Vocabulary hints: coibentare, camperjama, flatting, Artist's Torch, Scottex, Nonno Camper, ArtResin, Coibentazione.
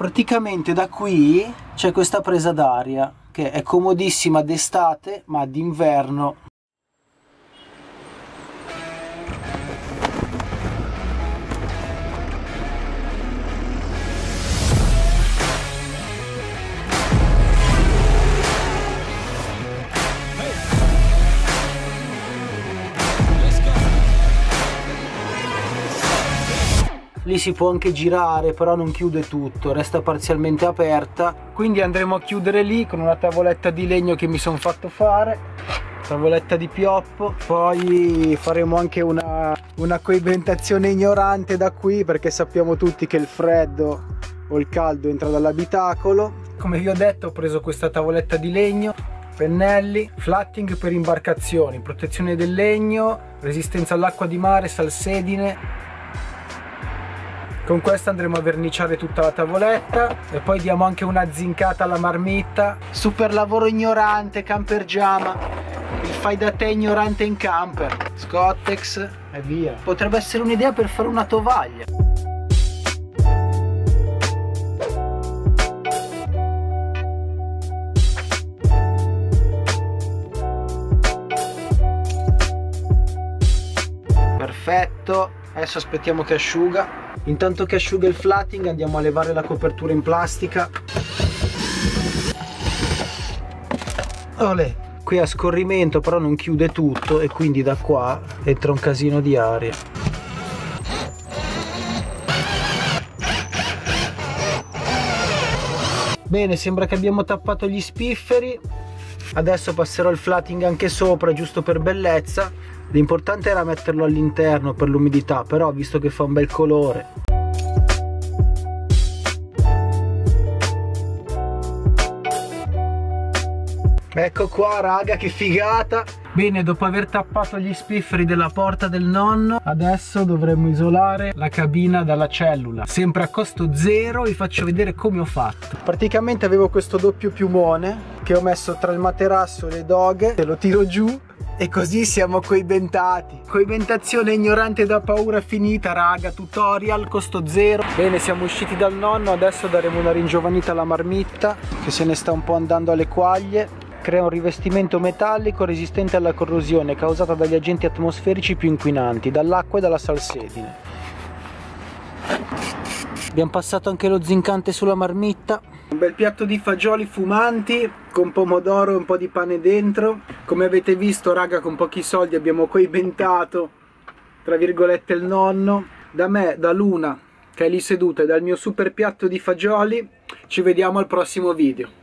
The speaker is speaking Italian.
praticamente da qui c'è questa presa d'aria che è comodissima d'estate, ma d'inverno lì si può anche girare, però non chiude tutto, resta parzialmente aperta, quindi andremo a chiudere lì con una tavoletta di legno che mi sono fatto fare, tavoletta di pioppo. Poi faremo anche una coibentazione ignorante da qui, perché sappiamo tutti che il freddo o il caldo entra dall'abitacolo. Come vi ho detto, ho preso questa tavoletta di legno, pennelli, flatting per imbarcazioni, protezione del legno, resistenza all'acqua di mare, salsedine. Con questa andremo a verniciare tutta la tavoletta e poi diamo anche una zincata alla marmitta. Super lavoro ignorante, camperjama, il fai da te ignorante in camper. Scottex e via. Potrebbe essere un'idea per fare una tovaglia. Perfetto, adesso aspettiamo che asciuga. Intanto che asciuga il flatting andiamo a levare la copertura in plastica. Olè. Qui a scorrimento però non chiude tutto e quindi da qua entra un casino di aria. Bene, sembra che abbiamo tappato gli spifferi. Adesso passerò il flatting anche sopra, giusto per bellezza. L'importante era metterlo all'interno per l'umidità, però visto che fa un bel colore. Ecco qua raga, che figata! Bene, dopo aver tappato gli spifferi della porta del nonno, adesso dovremmo isolare la cabina dalla cellula. Sempre a costo zero, vi faccio vedere come ho fatto. Praticamente avevo questo doppio piumone che ho messo tra il materasso e le doghe, te lo tiro giù. E così siamo coibentati. Coibentazione ignorante da paura finita raga, tutorial costo zero. Bene, siamo usciti dal nonno, adesso daremo una ringiovanita alla marmitta che se ne sta un po' andando alle quaglie. Crea un rivestimento metallico resistente alla corrosione causata dagli agenti atmosferici più inquinanti, dall'acqua e dalla salsedine. Abbiamo passato anche lo zincante sulla marmitta. Un bel piatto di fagioli fumanti con pomodoro e un po' di pane dentro. Come avete visto raga, con pochi soldi abbiamo coibentato tra virgolette il nonno. Da me, da Luna che è lì seduta, e dal mio super piatto di fagioli, ci vediamo al prossimo video.